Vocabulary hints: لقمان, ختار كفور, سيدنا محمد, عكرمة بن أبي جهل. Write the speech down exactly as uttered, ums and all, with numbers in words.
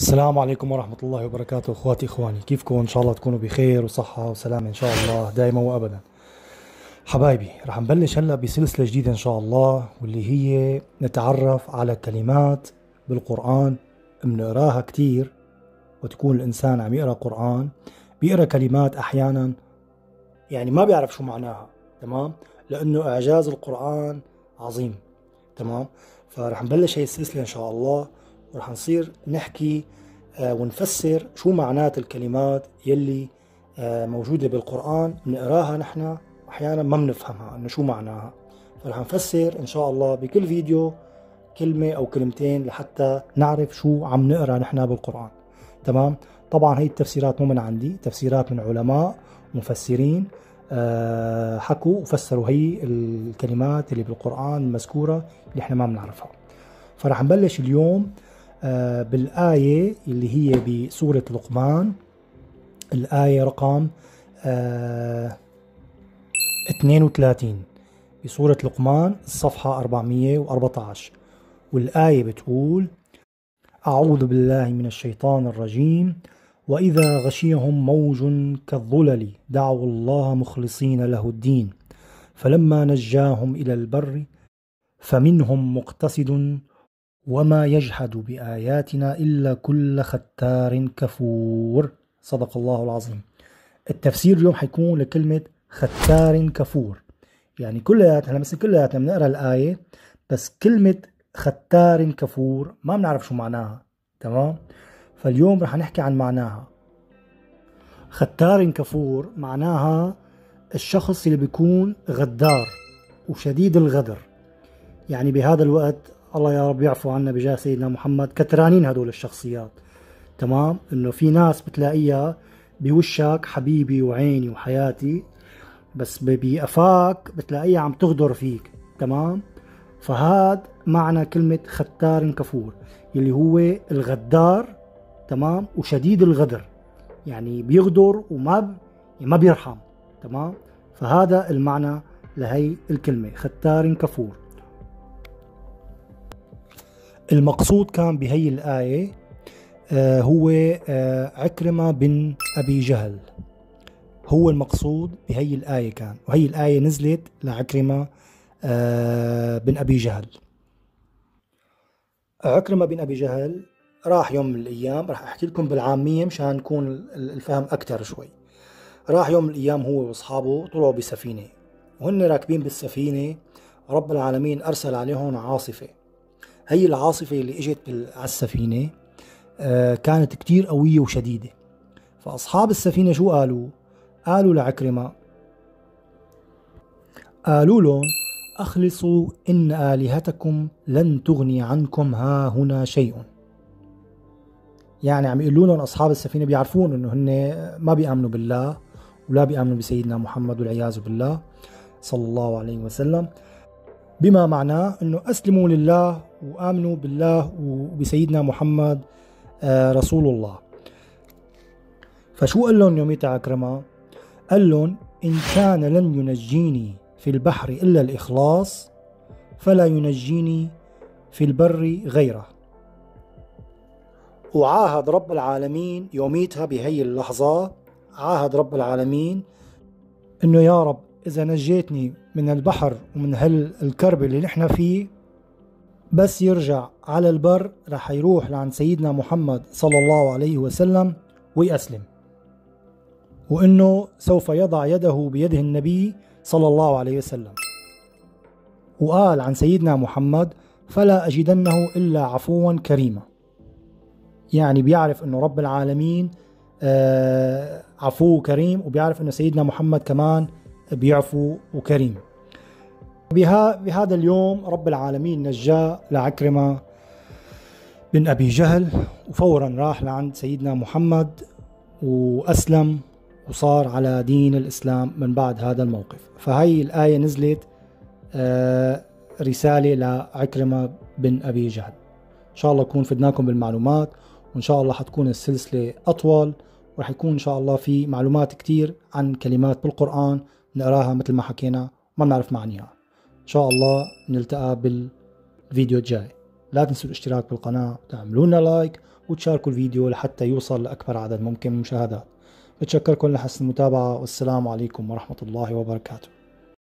السلام عليكم ورحمة الله وبركاته. اخواتي اخواني، كيفكم؟ ان شاء الله تكونوا بخير وصحة وسلامة ان شاء الله دائما وابدا. حبايبي، رح نبلش هلا بسلسلة جديدة ان شاء الله، واللي هي نتعرف على كلمات بالقرآن بنقراها كتير، وتكون الانسان عم يقرا قرآن بيقرا كلمات احيانا يعني ما بيعرف شو معناها، تمام؟ لانه اعجاز القرآن عظيم، تمام؟ فرح نبلش هي السلسلة ان شاء الله، ورح نصير نحكي ونفسر شو معنات الكلمات يلي موجودة بالقرآن بنقراها نحن أحيانا ما بنفهمها إنه شو معناها. فرح نفسر إن شاء الله بكل فيديو كلمة أو كلمتين لحتى نعرف شو عم نقرأ نحن بالقرآن، تمام؟ طبعا هي التفسيرات مو من عندي، تفسيرات من علماء مفسرين حكوا وفسروا هي الكلمات اللي بالقرآن المذكورة اللي إحنا ما بنعرفها. فرح نبلش اليوم بالآية اللي هي بسورة لقمان، الآية رقم اثنين وثلاثين بسورة لقمان الصفحة أربعمية وأربعة عشر، والآية بتقول: أعوذ بالله من الشيطان الرجيم، وإذا غشيهم موج كالظلل دعوا الله مخلصين له الدين فلما نجاهم إلى البر فمنهم مقتصد وما يجحد بآياتنا إلا كل ختار كفور. صدق الله العظيم. التفسير اليوم حيكون لكلمة ختار كفور، يعني كلياتنا مثل كلياتنا بنقرا الآية، بس كلمة ختار كفور ما بنعرف شو معناها، تمام؟ فاليوم رح نحكي عن معناها. ختار كفور معناها الشخص اللي بيكون غدار وشديد الغدر، يعني بهذا الوقت الله يا رب يعفو عنا بجاه سيدنا محمد كترانين هدول الشخصيات، تمام؟ انه في ناس بتلاقيها بوشك حبيبي وعيني وحياتي، بس بقفاك بتلاقيها عم تغدر فيك، تمام؟ فهاد معنى كلمة ختار كفور، اللي هو الغدار، تمام؟ وشديد الغدر، يعني بيغدر وما ب... ما بيرحم، تمام؟ فهذا المعنى لهي الكلمة ختار كفور. المقصود كان بهي الآية آه هو آه عكرمة بن أبي جهل، هو المقصود بهي الآية كان، وهي الآية نزلت لعكرمة آه بن أبي جهل. عكرمة بن أبي جهل راح يوم من الأيام، راح أحكي لكم بالعامية مشان نكون الفهم أكثر شوي. راح يوم من الأيام هو وأصحابه طلعوا بسفينة، وهن راكبين بالسفينة رب العالمين أرسل عليهم عاصفة. هي العاصفة اللي اجت على السفينة كانت كتير قوية وشديدة. فأصحاب السفينة شو قالوا؟ قالوا لعكرمة، قالوا لهم: أخلصوا إن آلهتكم لن تغني عنكم ها هنا شيء. يعني عم يقولوا لهم أصحاب السفينة بيعرفون إنه هن ما بيأمنوا بالله ولا بيأمنوا بسيدنا محمد والعياذ بالله صلى الله عليه وسلم، بما معناه أنه أسلموا لله وآمنوا بالله وبسيدنا محمد آه رسول الله. فشو قال لهم يوميتها عكرمة؟ قال لهم: إن كان لن ينجيني في البحر إلا الإخلاص فلا ينجيني في البر غيره. وعاهد رب العالمين يوميتها بهي اللحظة، عاهد رب العالمين أنه يا رب إذا نجيتني من البحر ومن هالكرب اللي نحن فيه، بس يرجع على البر رح يروح لعند سيدنا محمد صلى الله عليه وسلم ويأسلم، وإنه سوف يضع يده بيده النبي صلى الله عليه وسلم. وقال عن سيدنا محمد: فلا أجدنه إلا عفوا كريما. يعني بيعرف إنه رب العالمين آه عفو كريم، وبيعرف إنه سيدنا محمد كمان بيعفو وكريم. بها بهذا اليوم رب العالمين نجاه لعكرمة بن أبي جهل، وفورا راح لعند سيدنا محمد وأسلم وصار على دين الإسلام من بعد هذا الموقف. فهي الآية نزلت آه رسالة لعكرمة بن أبي جهل. إن شاء الله كون فدناكم بالمعلومات، وإن شاء الله حتكون السلسلة أطول، ورح يكون إن شاء الله في معلومات كتير عن كلمات بالقرآن نقراها مثل ما حكينا ما بنعرف معانيها. إن شاء الله نلتقى بالفيديو الجاي. لا تنسوا الاشتراك بالقناة وتعملونا لايك وتشاركوا الفيديو لحتى يوصل لأكبر عدد ممكن من المشاهدات. بتشكركم لحسن المتابعة، والسلام عليكم ورحمة الله وبركاته.